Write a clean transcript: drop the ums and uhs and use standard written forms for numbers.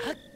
はっ